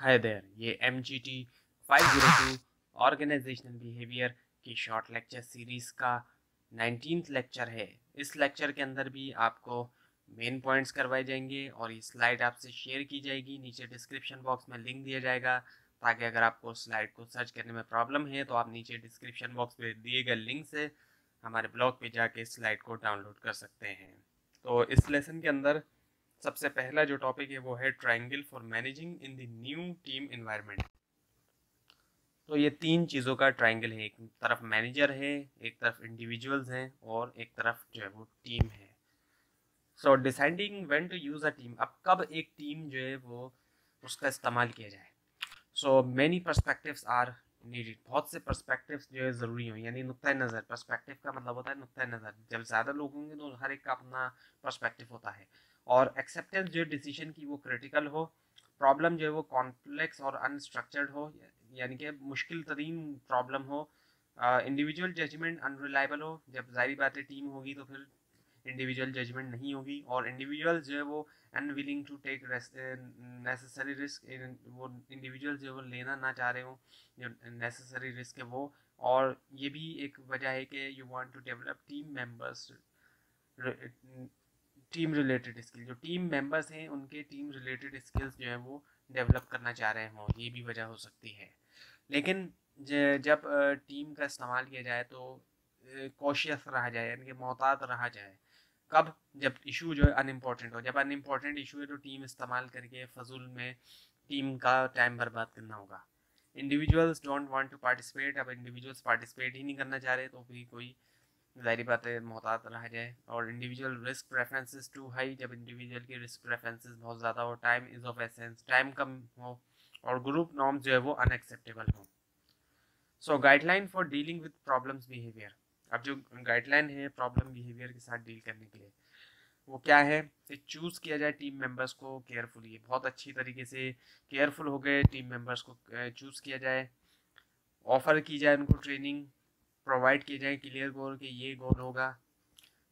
हाय there, ये MGT 502 organisational behaviour की short lecture series का 19th लेक्चर है। इस लेक्चर के अंदर भी आपको मेन पॉइंट्स करवाए जाएंगे और ये स्लाइड आपसे शेयर की जाएगी। नीचे डिस्क्रिप्शन बॉक्स में लिंक दिया जाएगा ताकि अगर आपको स्लाइड को सर्च करने में प्रॉब्लम है तो आप नीचे डिस्क्रिप्शन बॉक्स में दिए गए लिंक से हमारे ब्लॉग पे जाके स्लाइड को डाउनलोड कर सकते हैं। तो इस लेसन के अंदर सबसे पहला जो टॉपिक है वो है triangle for managing in the new team environment. तो ये तीन चीज़ों का ट्रायंगल है, एक तरफ मैनेजर है, एक तरफ इंडिविजुअल्स हैं और एक तरफ जो है वो टीम है। So deciding when to use a team, अब कब एक टीम जो है वो उसका इस्तेमाल किया जाए। So many perspectives are needed, बहुत से पर्सपेक्टिव्स जो है ज़रूरी हों, यानी नुक्ता नज़र। पर्सपेक्टिव का मतलब होता है नुक्ता नज़र, जब ज़्यादा लोग होंगे तो हर एक का अपना पर्सपेक्टिव होता है। और एक्सेप्टेंस जो डिसीजन की वो क्रिटिकल हो, प्रॉब्लम जो है वो कॉम्प्लेक्स और अनस्ट्रक्चर्ड हो, यानी कि मुश्किल तरीन प्रॉब्लम हो, इंडिविजुअल जजमेंट अनरिलायबल हो। जब जाहिर बात है टीम होगी तो फिर इंडिविजुअल जजमेंट नहीं होगी और इंडिविजुअल जो है वो unwilling to take necessary risk, वो इंडिविजुअल जो है वो लेना ना चाह रहे हो जो नेसेसरी रिस्क है वो। और ये भी एक वजह है कि you want to develop team members team related skill, जो टीम मेंबर्स हैं उनके टीम रिलेटेड स्किल्स जो है वो डेवलप करना चाह रहे हों, ये भी वजह हो सकती है। लेकिन जब टीम का इस्तेमाल किया जाए तो कॉशियस रहा जाए, यानी कि मोहतात रहा जाए। कब? जब इशू जो है अनइम्पॉर्टेंट हो। जब अनइम्पॉर्टेंट इशू है तो टीम इस्तेमाल करके फजूल में टीम का टाइम बर्बाद करना होगा। Individuals don't want to participate, अब इंडिविजुअल्स पार्टिसिपेट ही नहीं करना चाह रहे तो भी कोई जाहिर बात है मोहतात रहा जाए। और individual risk preferences too high, जब इंडिविजुअल की रिस्क प्रेफरेंसेस बहुत ज़्यादा हो। Time is of essence, time कम हो। और ग्रुप नॉर्म्स जो है वो अनएक्सेप्टेबल हो। So guideline for dealing with problems behaviour, अब जो गाइडलाइन है प्रॉब्लम बिहेवियर के साथ डील करने के लिए वो क्या है कि चूज़ किया जाए टीम मेंबर्स को केयरफुली, बहुत अच्छी तरीके से केयरफुल हो गए टीम मेंबर्स को चूज़ किया जाए, ऑफ़र की जाए उनको ट्रेनिंग, प्रोवाइड किए जाए क्लियर गोल कि ये गोल होगा,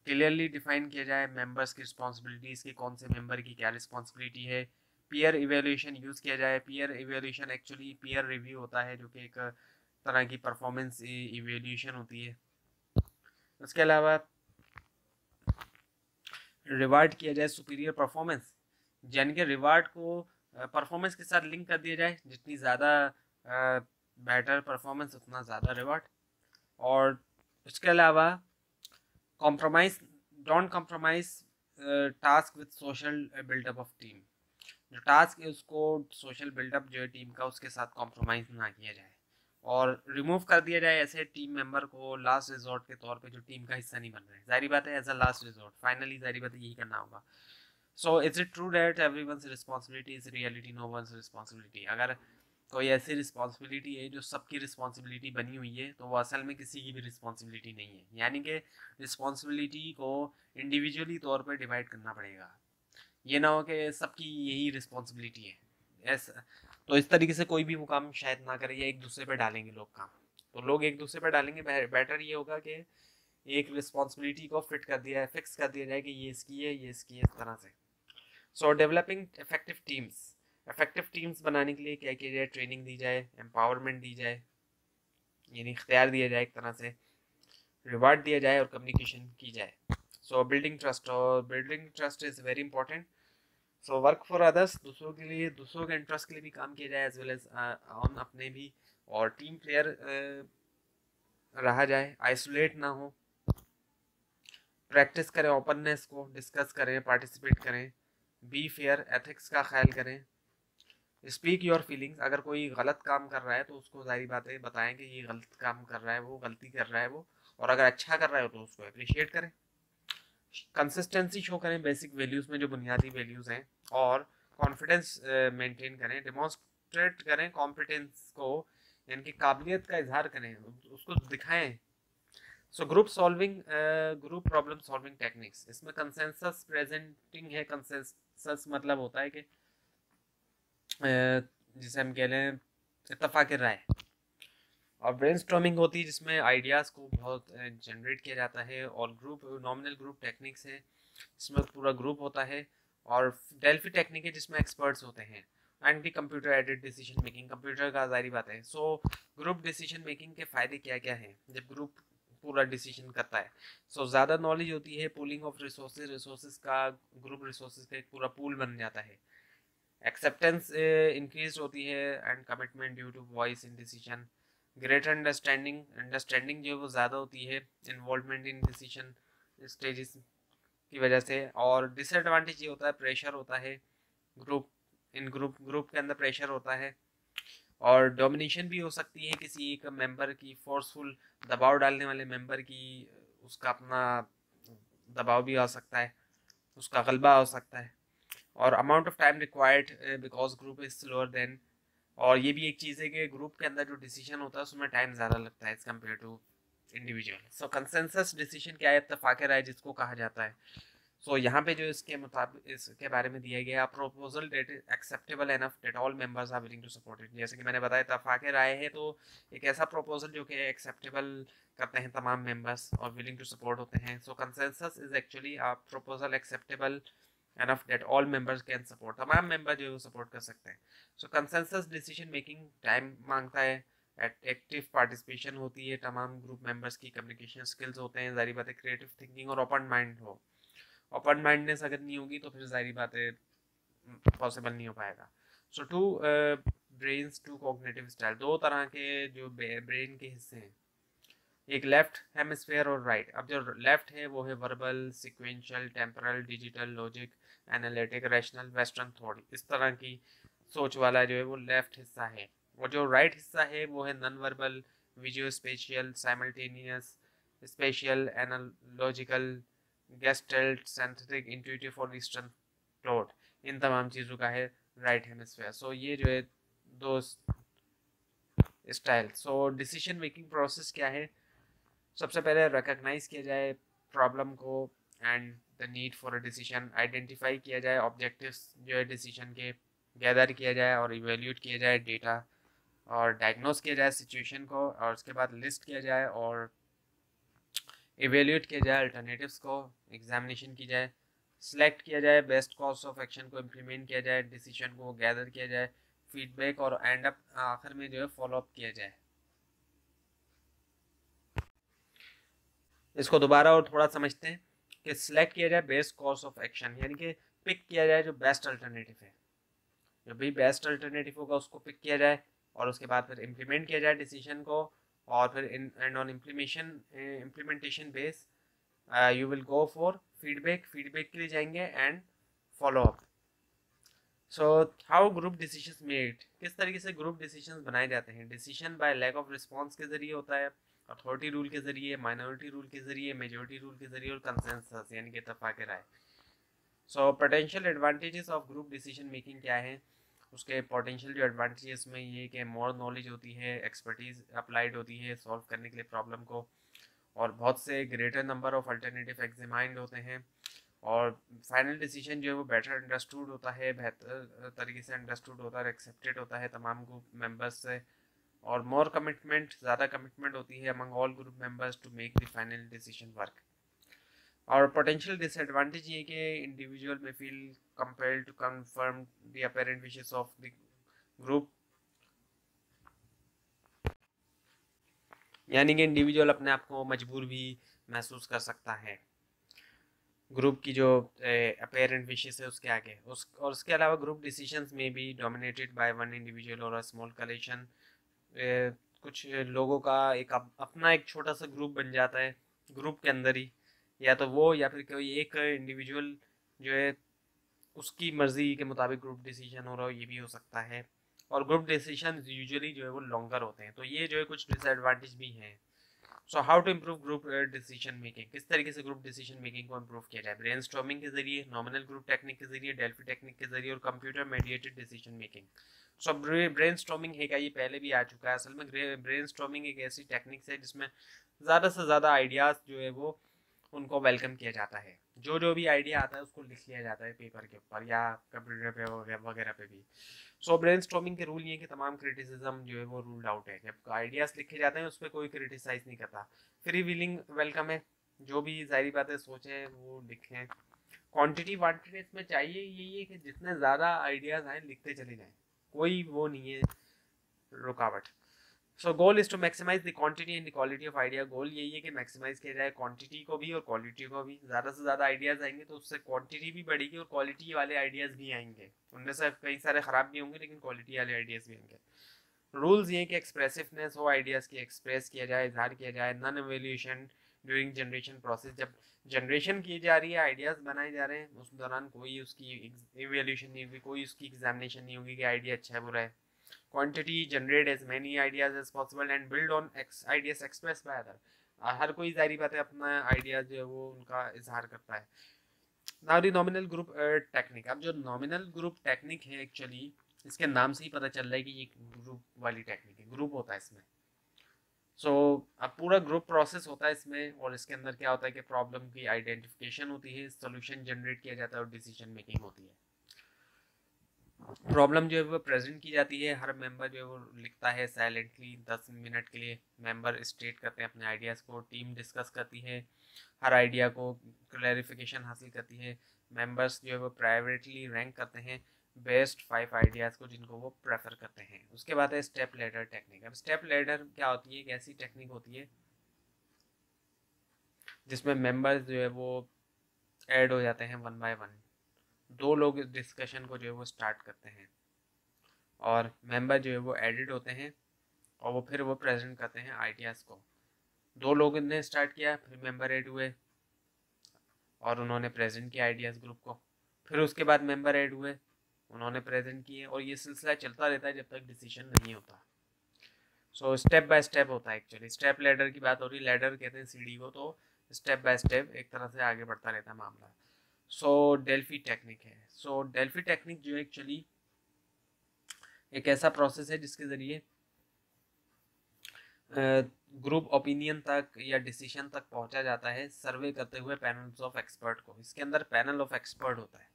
क्लियरली डिफाइन किया जाए मेंबर्स की रिस्पॉन्सिबिलिटीज़ के कौन से मेंबर की क्या रिस्पॉन्सिबिलिटी है, पीयर इवेल्यूशन यूज़ किया जाए। Peer evaluation actually peer review होता है जो कि एक तरह की परफॉर्मेंस इवेल्यूशन होती है। उसके अलावा रिवार्ड किया जाए सुपीरियर परफॉर्मेंस, यानी कि रिवार्ड को परफॉर्मेंस के साथ लिंक कर दिया जाए, जितनी ज़्यादा बेटर परफॉर्मेंस उतना ज़्यादा रिवार्ड। और उसके अलावा compromise, don't compromise task with social buildup of team, जो टास्क है उसको सोशल बिल्डअप जो है टीम का उसके साथ कॉम्प्रोमाइज़ ना किया जाए। और रिमूव कर दिया जाए ऐसे टीम मेंबर को लास्ट रिजॉर्ट के तौर पे जो टीम का हिस्सा नहीं बन रहे, जाहिर बात है as a last resort finally जाहिर बात है यही करना होगा। So is it true that everyone's responsibility is reality no one's responsibility, अगर कोई ऐसी रिस्पांसिबिलिटी है जो सबकी रिस्पांसिबिलिटी बनी हुई है तो वो असल में किसी की भी रिस्पांसिबिलिटी नहीं है, यानी कि रिस्पांसिबिलिटी को इंडिविजुअली तौर पर डिवाइड करना पड़ेगा, ये ना हो कि सबकी यही रिस्पांसिबिलिटी है। ऐसा तो इस तरीके से कोई भी वो काम शायद ना करे या एक दूसरे पे डालेंगे लोग काम, तो लोग एक दूसरे पे डालेंगे। बेटर ये होगा कि एक रिस्पॉन्सिबिलिटी को फिट कर दिया है, फिक्स कर दिया जाए कि ये इसकी है, ये इसकी है, इस तरह से। So developing effective teams, effective teams बनाने के लिए क्या किया जाए? ट्रेनिंग दी जाए, एम्पावरमेंट दी जाए, यानी इख्तियार दिया जाए एक तरह से, रिवार्ड दिया जाए और कम्युनिकेशन की जाए। सो बिल्डिंग ट्रस्ट, और building trust is very important. So work for others, दूसरों के लिए, दूसरों के इंटरेस्ट के लिए भी काम किया जाए एज वेल एज ऑन अपने भी। और टीम प्लेयर रहा जाए, आइसोलेट ना हो, प्रैक्टिस करें ओपननेस को, डिस्कस करें, पार्टिसिपेट करें, बी फेयर, एथिक्स का ख्याल करें, स्पीक योर फीलिंग्स, अगर कोई गलत काम कर रहा है तो उसको जाहिर बातें बताएं कि ये गलत काम कर रहा है वो, गलती कर रहा है वो, और अगर अच्छा कर रहा है तो उसको अप्रिशिएट करें। कंसिस्टेंसी शो करें बेसिक वैल्यूज़ में, जो बुनियादी वैल्यूज़ हैं, और कॉन्फिडेंस मेंटेन करें, डेमोन्स्ट्रेट करें कॉम्पिटेंस को, यानी कि काबिलियत का इजहार करें, उसको दिखाएं। So group problem solving techniques, इसमें कंसेंसस प्रेजेंटिंग है। कंसेंसस मतलब होता है कि जिसे हम कह लें इत्तफाक राय। और ब्रेनस्टॉर्मिंग होती है जिसमें आइडियाज़ को बहुत जनरेट किया जाता है। और ग्रुप नॉमिनल ग्रुप टेक्निक्स है जिसमें पूरा ग्रुप होता है। और डेल्फी टेक्निक है जिसमें एक्सपर्ट्स होते हैं। And the computer aided decision making, computer का जारी बात है। सो ग्रुप डिसीजन मेकिंग के फायदे क्या क्या हैं जब ग्रुप पूरा डिसीजन करता है? सो ज़्यादा नॉलेज होती है, पूलिंग ऑफ रिसोर्सेज, रिसोर्सेज का ग्रुप रिसोर्सेज का एक पूरा पूल बन जाता है, एक्सेप्टेंस इंक्रीज होती है and commitment due to voice in decision, greater understanding, understanding जो है वो ज़्यादा होती है, इन्वॉल्वमेंट इन डिसीजन स्टेजेस की वजह से। और डिसएडवांटेज ये होता है प्रेशर होता है ग्रुप इन ग्रुप के अंदर प्रेशर होता है, और डोमिनेशन भी हो सकती है किसी एक मेंबर की, फोर्सफुल दबाव डालने वाले मेंबर की, उसका अपना दबाव भी आ सकता है, उसका गलबा हो सकता है। और amount of time required because group is slower than, और ये भी एक चीज़ है कि ग्रुप के अंदर जो डिसीजन होता है उसमें टाइम ज़्यादा लगता है as compare to individual. So consensus decision क्या है? इत्तफाक राय जिसको कहा जाता है। सो यहाँ पे जो इसके मुताबिक इसके बारे में दिया गया proposal that acceptable enough that all members are willing to support it. जैसे कि मैंने बताया इत्तफाक राय है तो एक ऐसा प्रपोजल जो कि एक्सेप्टेबल करते हैं तमाम मेंबर्स और विलिंग टू सपोर्ट होते हैं। So consensus is actually a proposal acceptable enough that all members can support, तमाम मेंबर जो है वो सपोर्ट कर सकते हैं। So consensus decision making time मांगता है, एक्टिव पार्टिसिपेशन होती है तमाम ग्रुप मेंबर्स की, कम्युनिकेशन स्किल्स होते हैं, जारी बात है क्रिएटिव थिंकिंग और ओपन माइंड हो। ओपन माइंडनेस अगर नहीं होगी तो फिर जारी बात है पॉसिबल नहीं हो पाएगा। So two brains two cognitive style, दो तरह के जो ब्रेन के हिस्से हैं, एक लेफ्ट हेमिस्फेयर और राइट। अब जो लेफ्ट है वो है verbal, sequential, temporal, digital, logic, analytic, rational, western thought, इस तरह की सोच वाला जो है वो लेफ्ट हिस्सा है। और जो राइट हिस्सा है वो है non verbal, visual, spatial, simultaneous, spatial, analogical, gestalt, synthetic, intuitive और ईस्टर्न थॉट, इन तमाम चीज़ों का है राइट हेमिस्फेयर। सो ये जो है दो style. So decision making process क्या है? सबसे पहले रिकॉग्नाइज किया जाए प्रॉब्लम को and the need for a decision, identify किया जाए ऑब्जेक्टिव्स जो है डिसीजन के, गैदर किया जाए और इवेल्यूएट किया जाए डेटा, और डायग्नोस किया जाए सिचुएशन को, और उसके बाद लिस्ट किया जाए और इवेल्यूएट किया जाए अल्टरनेटिव्स को, एग्जामिनेशन की जाए, सिलेक्ट किया जाए बेस्ट कॉज ऑफ एक्शन को, इम्प्लीमेंट किया जाए डिसीजन को, गैदर किया जाए फीडबैक, और एंड अप आखिर में जो है फॉलोअप किया जाए। इसको दोबारा और थोड़ा समझते हैं कि सिलेक्ट किया जाए बेस्ट कोर्स ऑफ एक्शन, यानी कि पिक किया जाए जो बेस्ट अल्टरनेटिव है, जो भी बेस्ट अल्टरनेटिव होगा उसको पिक किया जाए, और उसके बाद फिर इम्प्लीमेंट किया जाए डिसीजन को, और फिर and on implementation base you will go for feedback, feedback के लिए जाएंगे and follow up. So how group decision made, किस तरीके से ग्रुप डिसीजन बनाए जाते हैं? Decision by lack of response के जरिए होता है, अथॉरिटी रूल के जरिए, माइनॉरिटी रूल के जरिए, मेजॉरिटी रूल के जरिए, और कंसेंसस यानी कि इत्तफाक राय। So potential advantages of group decision making क्या है? उसके पोटेंशियल जो एडवांटेजेस में ये कि मोर नॉलेज होती है, एक्सपर्टीज अप्लाइड होती है सॉल्व करने के लिए प्रॉब्लम को, और बहुत से greater number of alternative examined होते हैं, और फाइनल डिसीजन जो है वो बेटर अंडरस्टूड होता है, बेहतर तरीके से अंडरस्टूड होता है, एक्सेप्टेड होता है तमाम ग्रुप मेम्बर्स से, और मोर कमिटमेंट, ज़्यादा कमिटमेंट होती है among all group members to make the final decision work. और पोटेंशियल डिसएडवांटेज ये कि individual may feel compelled to confirm the apparent wishes of the group, यानी कि इंडिविजुअल अपने आप को मजबूर भी महसूस कर सकता है ग्रुप की जो अपेरेंट विशेस है उसके आगे। और उसके अलावा ग्रुप डिसीजंस में भी डोमिनेटेड बाय वन इंडिविजुअल और अ स्मॉल कलेक्शन, कुछ लोगों का एक अपना एक छोटा सा ग्रुप बन जाता है ग्रुप के अंदर ही, या तो वो या फिर कोई एक इंडिविजुअल जो है उसकी मर्जी के मुताबिक ग्रुप डिसीजन हो रहा हो, ये भी हो सकता है। और ग्रुप डिसीजन यूजुअली जो है वो लॉन्गर होते हैं, तो ये जो है कुछ डिसएडवांटेज भी हैं। So how to improve group decision making, किस तरीके से ग्रुप डिसीजन मेकिंग को इम्प्रूव किया जाए? ब्रेनस्टॉर्मिंग के जरिए, नॉमिनल ग्रुप टेक्निक के जरिए, डेल्फी टेक्निक के जरिए, और computer mediated decision making. So brainstorming है क्या? ये पहले भी आ चुका है। असल में ब्रेनस्टॉर्मिंग एक ऐसी टेक्निक है जिसमें ज़्यादा से ज़्यादा आइडियाज़ जो है वो उनको वेलकम किया जाता है, जो जो भी आइडिया आता है उसको लिख लिया जाता है पेपर के ऊपर या कंप्यूटर पे वगैरह पे भी। सो ब्रेनस्टॉर्मिंग के रूल ये कि तमाम क्रिटिसिज्म जो है वो रूल्ड आउट है, जब आइडियाज़ लिखे जाते हैं उस पर कोई क्रिटिसाइज नहीं करता, फ्री विलिंग वेलकम है, जो भी जारी बातें सोचें वो लिखें। क्वान्टिटी वांटेड इसमें चाहिए यही है कि जितने ज़्यादा आइडियाज़ आएँ लिखते चले जाएँ। कोई वो नहीं है रुकावट। So goal is to maximise the quantity and the quality of idea. Goal यही है कि मैक्सिमाइज किया जाए क्वांटिटी को भी और क्वालिटी को भी। ज़्यादा से ज़्यादा आइडियाज़ आएंगे तो उससे क्वांटिटी भी बढ़ेगी और क्वालिटी वाले आइडियाज़ भी आएंगे। उनमें से कई सारे ख़राब भी होंगे लेकिन क्वालिटी वाले आइडियाज़ भी आएंगे। रूल्स ये हैं कि एक्सप्रेसिवनेस हो, आइडियाज़ की एक्सप्रेस किया जाए, इजहार किया जाए। Non evaluation during generation process, जब जनरेशन की जा रही है, आइडियाज़ बनाए जा रहे हैं, उस दौरान कोई उसकी इवैल्यूएशन नहीं होगी, कोई उसकी एग्जामिनेशन नहीं होगी कि आइडिया अच्छा है बुरा है। Quantity, generate as many ideas as possible and build on ideas express by other. हर कोई जारी बात है अपना आइडिया जो है वो उनका इजहार करता है। Now the nominal group technique. अब जो नॉमिनल ग्रुप टेक्निक है एक्चुअली इसके नाम से ही पता चल रहा है कि ये ग्रुप वाली टेक्निक है, ग्रुप होता है इसमें। सो अब पूरा ग्रुप प्रोसेस होता है इसमें और इसके अंदर क्या होता है कि प्रॉब्लम की आइडेंटिफिकेशन होती है, सोल्यूशन जनरेट किया जाता है और डिसीजन मेकिंग होती है। प्रॉब्लम जो है वो प्रेजेंट की जाती है, हर मेंबर जो है वो लिखता है साइलेंटली 10 मिनट के लिए। मेंबर स्टेट करते हैं अपने आइडियाज़ को, टीम डिस्कस करती है, हर आइडिया को क्लैरिफिकेशन हासिल करती है। मेंबर्स जो है वो प्राइवेटली रैंक करते हैं बेस्ट 5 आइडियाज़ को जिनको वो प्रेफर करते हैं। उसके बाद है स्टेप लेडर टेक्निक। अब स्टेप लेडर क्या होती है? एक ऐसी टेक्निक होती है जिसमें मेंबर्स जो है वो ऐड हो जाते हैं वन बाय वन। 2 लोग इस डिस्कशन को जो है वो स्टार्ट करते हैं और मेंबर जो है वो एडिट होते हैं और वो फिर वो प्रेजेंट करते हैं आइडियाज़ को। 2 लोग ने स्टार्ट किया, फिर मेंबर ऐड हुए और उन्होंने प्रेजेंट किया आइडियाज़ ग्रुप को। फिर उसके बाद मेंबर ऐड हुए, उन्होंने प्रेजेंट किए और ये सिलसिला चलता रहता है जब तक डिसीजन नहीं होता। सो स्टेप बाय स्टेप होता है एक्चुअली। स्टेप लैडर की बात हो रही है, लैडर कहते हैं सीढ़ी को, तो स्टेप बाय स्टेप एक तरह से आगे बढ़ता रहता है मामला। सो डेल्फी टेक्निक है। सो डेल्फी टेक्निक जो है एक्चुअली एक ऐसा प्रोसेस है जिसके ज़रिए ग्रुप ओपिनियन तक या डिसीजन तक पहुंचा जाता है सर्वे करते हुए पैनल्स ऑफ एक्सपर्ट को। इसके अंदर पैनल ऑफ एक्सपर्ट होता है,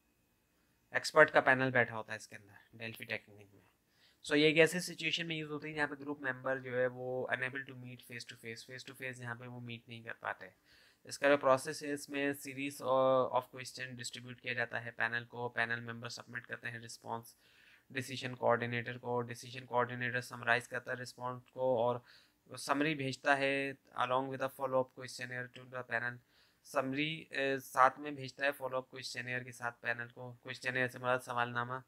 एक्सपर्ट का पैनल बैठा होता है इसके अंदर डेल्फी टेक्निक में। सो ये एक ऐसी सिचुएशन में यूज़ होती है जहाँ पे ग्रुप मेंबर जो है वो unable to meet face to face यहाँ पे वो मीट नहीं कर पाते। इसका जो प्रोसेस है इसमें सीरीज ऑफ क्वेश्चन डिस्ट्रीब्यूट किया जाता है पैनल को, पैनल मेंबर सबमिट करते हैं रिस्पांस डिसीजन कोऑर्डिनेटर को, डिसीजन कोऑर्डिनेटर समराइज करता है रिस्पांस को और समरी भेजता है along with a follow up questionnaire to the panel. Summary साथ में भेजता है फॉलो अप क्वेश्चनर के साथ पैनल को, क्वेश्चनर से मतलब सवालनामा,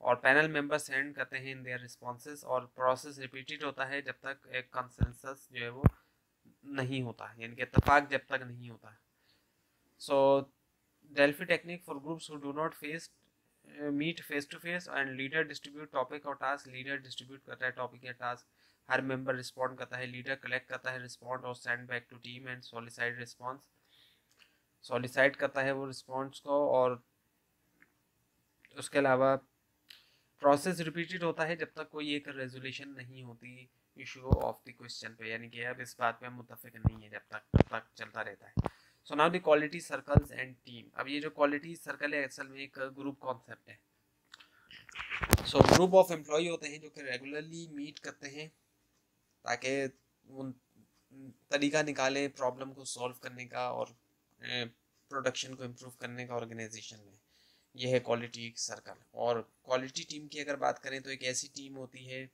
और पैनल मेंबर सेंड करते हैं इन देयर रिस्पॉन्सेज और प्रोसेस रिपीटेड होता है जब तक एक कंसेंसस जो है वो नहीं होता, यानी कि इत्तेफाक जब तक नहीं होता। So Delphi technique for groups who do not meet face to face and leader distribute topic और टास्क। लीडर डिस्ट्रीब्यूट करता है टॉपिक या टास्क, हर मेंबर रिस्पॉन्ड करता है, लीडर कलेक्ट करता है रिस्पॉन्ड और send back to team and solicit response. Solicit करता है वो रिस्पॉन्स को और उसके अलावा प्रोसेस रिपीटेड होता है जब तक कोई एक रेजोल्यूशन नहीं होती इशू ऑफ द क्वेश्चन पे, यानी कि अब इस बात पे हम मुतफिक नहीं है जब तक चलता रहता है। So now the quality circles and team. अब ये जो क्वालिटी सर्कल है असल में एक ग्रुप कॉन्सेप्ट है। सो ग्रुप ऑफ एम्प्लॉय होते हैं जो कि रेगुलरली मीट करते हैं ताकि उन तरीका निकालें प्रॉब्लम को सॉल्व करने का और प्रोडक्शन को इम्प्रूव करने का ऑर्गेनाइजेशन में। यह है क्वालिटी सर्कल। और क्वालिटी टीम की अगर बात करें तो एक ऐसी टीम होती है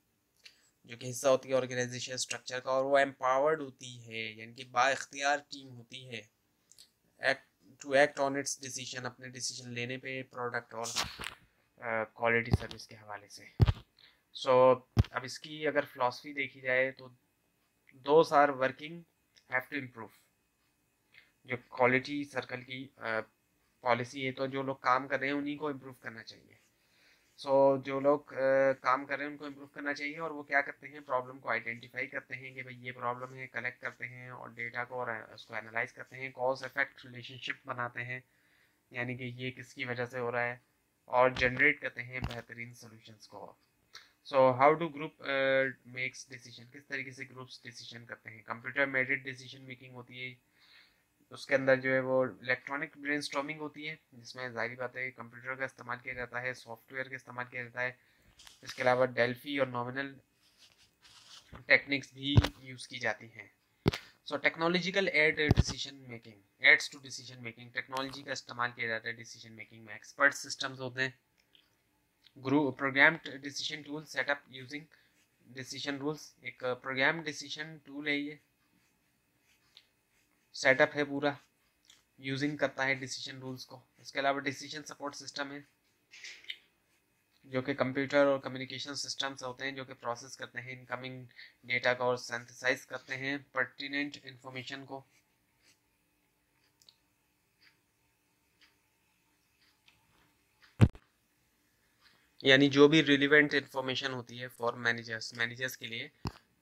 जो कि हिस्सा होती है ऑर्गेनाइजेशन स्ट्रक्चर का और वो एम्पावर्ड होती है, यानी कि बाइख्तियार टीम होती है एक्ट ऑन इट्स डिसीजन, अपने डिसीजन लेने पे प्रोडक्ट और क्वालिटी सर्विस के हवाले से। सो अब इसकी अगर फिलॉसफी देखी जाए तो 2 are working have to improve, जो क्वालिटी सर्कल की पॉलिसी है। तो जो लोग काम कर रहे हैं उन्हीं को इम्प्रूव करना चाहिए। सो जो लोग काम कर रहे हैं उनको इम्प्रूव करना चाहिए और वो क्या करते हैं, प्रॉब्लम को आइडेंटिफाई करते हैं कि भाई ये प्रॉब्लम है, कलेक्ट करते हैं और डेटा को और उसको एनालाइज करते हैं, कॉज इफेक्ट रिलेशनशिप बनाते हैं, यानी कि ये किसकी वजह से हो रहा है, और जनरेट करते हैं बेहतरीन सोल्यूशंस को। So how do group makes decision, किस तरीके से ग्रुप्स डिसीजन करते हैं। कंप्यूटर मेडेड डिसीजन मेकिंग होती है, उसके अंदर जो है वो इलेक्ट्रॉनिक ब्रेनस्टॉर्मिंग होती है जिसमें जाहिर बात है कंप्यूटर का इस्तेमाल किया जाता है, सॉफ्टवेयर का इस्तेमाल किया जाता है। इसके अलावा डेल्फी और नॉमिनल टेक्निक्स भी यूज़ की जाती हैं। So technological aid decision making, aids to decision making, technology का इस्तेमाल किया जाता है डिसीजन मेकिंग में। एक्सपर्ट सिस्टम्स होते हैं programmed decision tool setup using decision rules, एक प्रोग्राम डिसीजन टूल है, ये सेटअप है पूरा, यूजिंग करता है डिसीजन रूल्स को। इसके अलावा डिसीजन सपोर्ट सिस्टम है जो कि कंप्यूटर और कम्युनिकेशन सिस्टम्स होते हैं जो कि प्रोसेस करते हैं इनकमिंग डेटा को और सिंथेसाइज करते हैं पर्टिनेंट इंफॉर्मेशन को। यानी जो भी रिलेवेंट इंफॉर्मेशन होती है फॉर मैनेजर्स के लिए,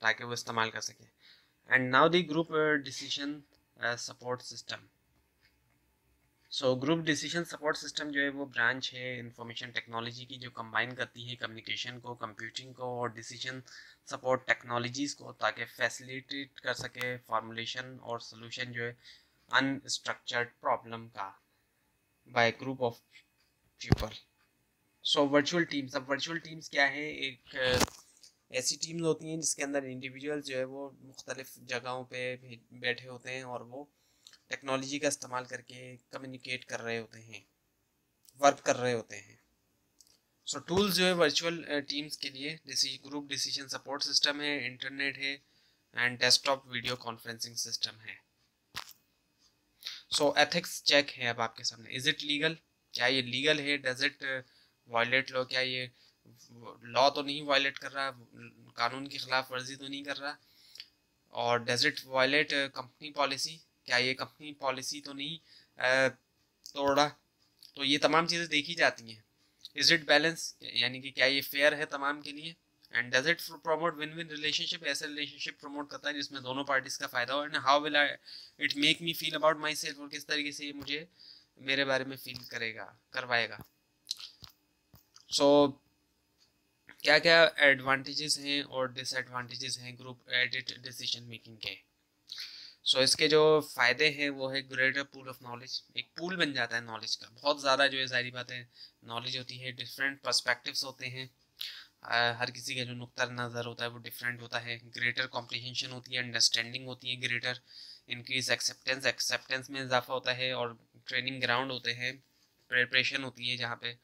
ताकि वो इस्तेमाल कर सकें। And now the group decision support system. So group decision support system जो है वो ब्रांच है इंफॉर्मेशन टेक्नोलॉजी की जो कंबाइन करती है कम्युनिकेशन को, कंप्यूटिंग को और डिसीजन सपोर्ट टेक्नोलॉजीज़ को, ताकि फैसिलिटेट कर सके फॉर्मुलेशन और सोल्यूशन जो है अनस्ट्रक्चर्ड प्रॉब्लम का by group of people. So virtual teams. अब वर्चुअल टीम्स क्या है, एक ऐसी टीम्स होती हैं जिसके अंदर इंडिविजुअल्स जो है वो मुख्तलिफ जगहों पे बैठे होते हैं और वो टेक्नोलॉजी का इस्तेमाल करके कम्युनिकेट कर रहे होते हैं, वर्क कर रहे होते हैं। सो टूल्स जो है वर्चुअल टीम्स के लिए ग्रुप डिसीजन सपोर्ट सिस्टम है, इंटरनेट है and desktop video conferencing system है। सो एथिक्स चेक है अब आपके सामने। इज़ इट लीगल, क्या ये लीगल है, डज इट वायलेट लॉ, क्या ये लॉ तो नहीं वायलेट कर रहा, कानून की खिलाफ वर्जी तो नहीं कर रहा, और does it violate company policy, क्या ये कंपनी पॉलिसी तो नहीं तोड़ रहा। तो ये तमाम चीज़ें देखी जाती हैं। इज़ इट बैलेंस, यानी कि क्या ये फेयर है तमाम के लिए, and does it promote win win relationship, ऐसे रिलेशनशिप प्रमोट करता है जिसमें दोनों पार्टीज़ का फ़ायदा हो, and how will I it make me feel about myself, और किस तरीके से ये मुझे मेरे बारे में फील करवाएगा। सो क्या क्या एडवांटेजेस हैं और डिसएडवांटेजेस हैं ग्रुप एडिट डिसीजन मेकिंग के। सो इसके जो फ़ायदे हैं वो है ग्रेटर पूल ऑफ नॉलेज, एक पूल बन जाता है नॉलेज का, बहुत ज़्यादा जो है सारी बातें नॉलेज होती है, डिफरेंट पर्सपेक्टिव्स होते हैं, हर किसी का जो नुक्ता नज़र होता है वो डिफरेंट होता है, ग्रेटर कॉम्प्रिहेंशन होती है, अंडरस्टैंडिंग होती है, ग्रेटर इंक्रीज एक्सेप्टेंस में इजाफा होता है, और ट्रेनिंग ग्राउंड होते हैं, प्रिपरेशन होती है जहाँ पे।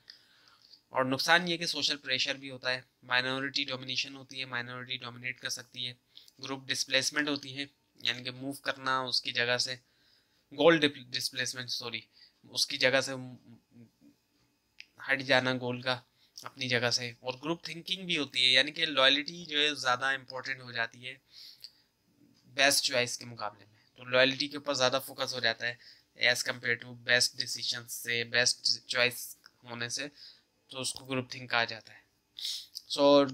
और नुकसान ये कि सोशल प्रेशर भी होता है, माइनॉरिटी डोमिनेशन होती है, माइनॉरिटी डोमिनेट कर सकती है, ग्रुप डिस्प्लेसमेंट होती है, यानी कि मूव करना उसकी जगह से, गोल डिस्प्लेसमेंट सॉरी, उसकी जगह से हट जाना गोल का अपनी जगह से, और ग्रुप थिंकिंग भी होती है, यानी कि लॉयल्टी जो है ज़्यादा इम्पोर्टेंट हो जाती है बेस्ट चॉइस के मुकाबले में, तो लॉयल्टी के ऊपर ज़्यादा फोकस हो जाता है as compare to best decision से, बेस्ट चॉइस होने से, तो उसको ग्रुप थिंक कहा जाता है। सो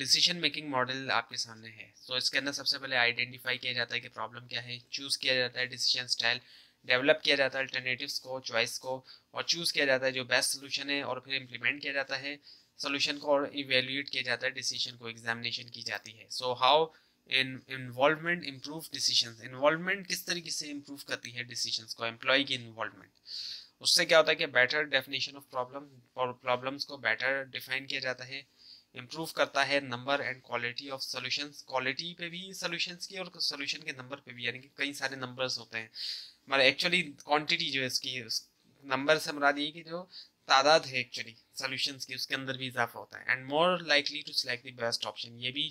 डिसीजन मेकिंग मॉडल आपके सामने है। सो इसके अंदर सबसे पहले आइडेंटिफाई किया जाता है कि प्रॉब्लम क्या है, चूज़ किया जाता है डिसीजन स्टाइल, डेवलप किया जाता है अल्टरनेटिव्स को, चॉइस को, और चूज़ किया जाता है जो बेस्ट सोल्यूशन है, और फिर इम्प्लीमेंट किया जाता है सोल्यूशन को, और इवेल्यूएट किया जाता है डिसीजन को, एग्जामिनेशन की जाती है। So how involvement improve decision, involvement किस तरीके से इम्प्रूव करती है डिसीजन को, एम्प्लॉय की इन्वॉल्वमेंट, उससे क्या होता है कि बेटर डेफिनेशन ऑफ प्रॉब्लम और प्रॉब्लम्स को बेटर डिफाइन किया जाता है, इम्प्रूव करता है number and quality of solutions, quality पे भी सॉल्यूशंस की और सॉल्यूशन के नंबर पे भी, यानी कि कई सारे नंबर्स होते हैं, मतलब एक्चुअली क्वांटिटी जो है इसकी, नंबर से मुराद ये कि जो तादाद है एक्चुअली सॉल्यूशंस की, उसके अंदर भी इजाफा होता है। And more likely to select the best option, ये भी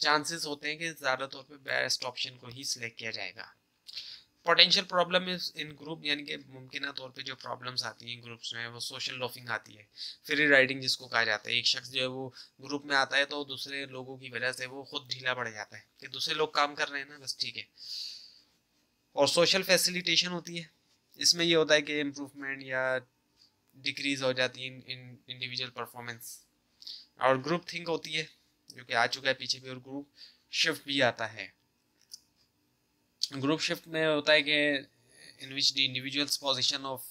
चांसेस होते हैं कि ज़्यादा तौर पर बेस्ट ऑप्शन को ही सिलेक्ट किया जाएगा। पोटेंशियल प्रॉब्लम इन ग्रुप, यानी कि मुमकिन तौर पे जो प्रॉब्लम्स आती हैं ग्रुप्स में, वो सोशल लोफिंग आती है, फ्री राइडिंग जिसको कहा जाता है, एक शख्स जो है वो ग्रुप में आता है तो दूसरे लोगों की वजह से वो खुद ढीला पड़ जाता है कि दूसरे लोग काम कर रहे हैं ना, बस ठीक है। और सोशल फैसिलिटेशन होती है, इसमें ये होता है कि इम्प्रूवमेंट या डिक्रीज हो जाती है इन इंडिविजुअल परफॉर्मेंस। और ग्रुप थिंक होती है जो कि आ चुका है पीछे भी, और ग्रुप शिफ्ट भी आता है। ग्रुप शिफ्ट में होता है कि in which the individuals position of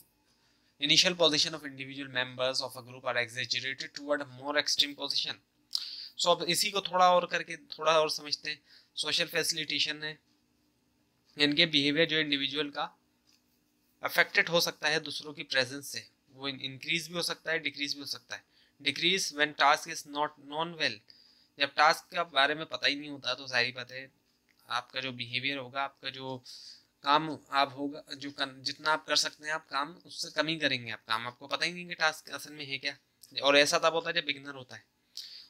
initial position of individual members of a group are exaggerated toward a more extreme position. So अब इसी को थोड़ा और करके थोड़ा और समझते हैं। सोशल फैसिलिटेशन है, इनके बिहेवियर जो इंडिविजुअल का अफेक्टेड हो सकता है दूसरों की प्रेजेंस से, वो इंक्रीज भी हो सकता है, डिक्रीज भी हो सकता है। Decrease when task is not non well, जब टास्क के बारे में पता ही नहीं होता तो सारी बातें, आपका जो बिहेवियर होगा, आपका जो काम आप होगा, जो जितना आप कर सकते हैं आप काम, उससे कम ही करेंगे आप काम, आपको पता ही नहीं कि टास्क असल में है क्या, और ऐसा तब होता है जब बिगिनर होता है,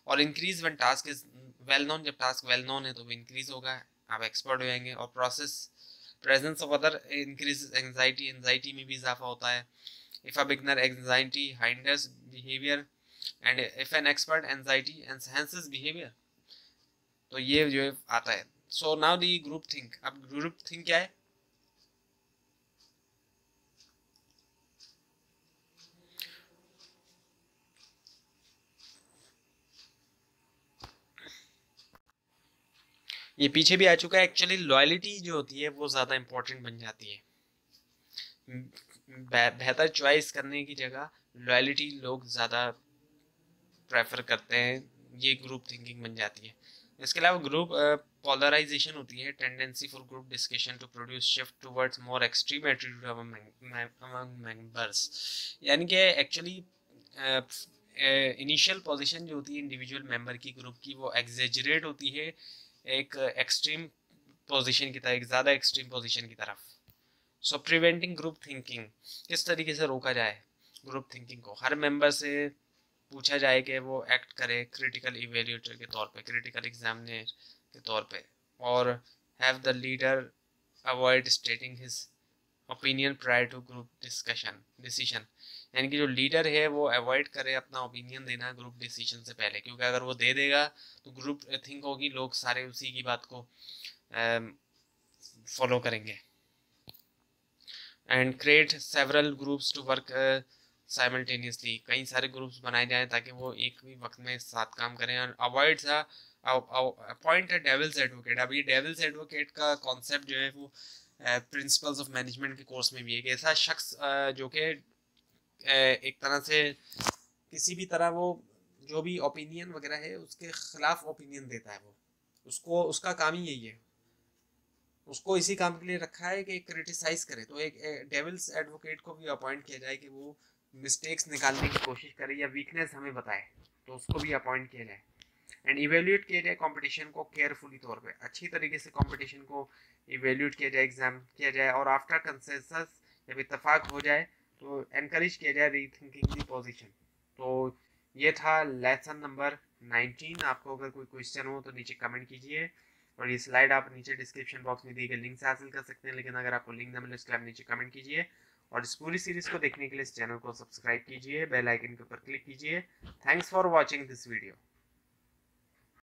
और increase when task is well known, जब टास्क वेल नोन है तो वो इंक्रीज होगा, आप एक्सपर्ट हो जाएंगे। और process presence of other increase anxiety, anxiety में भी इजाफा होता है। If a beginner anxiety hinders behaviour and if an expert anxiety enhances behaviour, तो ये जो आता है। So now the group think, अब ग्रुप थिंक क्या है? ये पीछे भी आ चुका है। एक्चुअली लॉयलिटी जो होती है वो ज़्यादा इम्पोर्टेंट बन जाती है, बेहतर चॉइस करने की जगह लॉयलिटी लोग ज़्यादा प्रेफर करते हैं, ये ग्रुप थिंकिंग बन जाती है। इसके अलावा ग्रुप पोलराइजेशन होती है, tendency for group discussion to produce shift towards more extreme attitude among members, यानी कि एक्चुअली इनिशियल पोजीशन जो होती है इंडिविजुअल मेंबर की ग्रुप की वो एग्जेजरेट होती है एक एक्सट्रीम पोजीशन की तरफ, ज़्यादा एक्सट्रीम पोजीशन की तरफ। सो प्रिवेंटिंग ग्रुप थिंकिंग, किस तरीके से रोका जाए ग्रुप थिंकिंग को, हर मेंबर से पूछा जाए कि वो एक्ट करे क्रिटिकल इवेल्यूएटर के तौर पे, क्रिटिकल एग्जामिनर के तौर पे, और have the leader avoid stating his opinion prior to group discussion decision, यानी कि जो लीडर है वो अवॉइड करे अपना ओपिनियन देना ग्रुप डिसीजन से पहले, क्योंकि अगर वो दे देगा तो ग्रुप थिंक होगी, लोग सारे उसी की बात को फॉलो करेंगे। And create several groups to work simultaneously, कई सारे ग्रुप्स बनाए जाएं ताकि वो एक ही वक्त में साथ काम करें। एंड अवॉइड सा अपॉइंट अ डेविल्स एडवोकेट, अब ये डेविल्स एडवोकेट का कॉन्सेप्ट जो है वो प्रिंसिपल्स ऑफ मैनेजमेंट के कोर्स में भी है कि ऐसा शख्स जो कि एक तरह से किसी भी तरह वो जो भी ओपिनियन वगैरह है उसके खिलाफ ओपिनियन देता है, वो उसको उसका काम ही यही है, उसको इसी काम के लिए रखा है कि क्रिटिसाइज करे। तो एक डेविल्स एडवोकेट को भी अपॉइंट किया जाए कि वो मिस्टेक्स निकालने की कोशिश करे या वीकनेस हमें बताए, तो उसको भी अपॉइंट किया जाए। एंड इवेल्यूएट किया जाए कंपटीशन को केयरफुली तौर पे, अच्छी तरीके से कंपटीशन को इवेल्यूएट किया जाए, एग्जाम किया जाए, और आफ्टर कंसेंसस जब इतफाक हो जाए तो एनकरेज किया जाए रीथिंकिंग दी पोजीशन। तो ये था लेसन नंबर 19। आपको अगर कोई क्वेश्चन हो तो नीचे कमेंट कीजिए, और ये स्लाइड आप नीचे डिस्क्रिप्शन बॉक्स में दी गई लिंक से हासिल कर सकते हैं, लेकिन अगर आपको लिंक ना मिले उसके लिए आप नीचे कमेंट कीजिए। और इस पूरी सीरीज़ को देखने के लिए इस चैनल को सब्सक्राइब कीजिए, बेल आइकन के ऊपर क्लिक कीजिए। Thanks for watching this video.